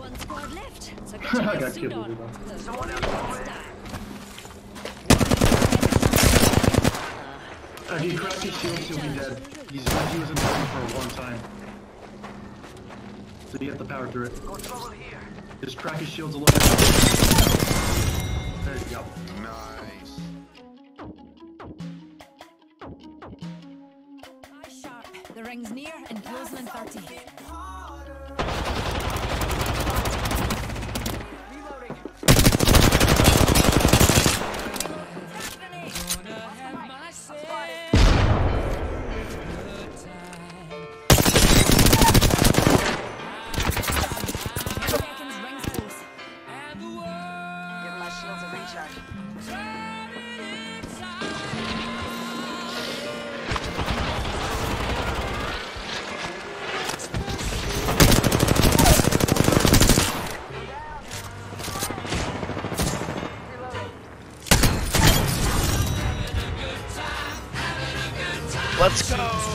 One squad left. So get your I got killed on. He cracked his shield, he'll be dead. He's been using the gun for one time. So you get the power through it. Just crack his shields a little bit. There you go. Nice. Eye sharp. The ring's near and closing in 30. Let's go!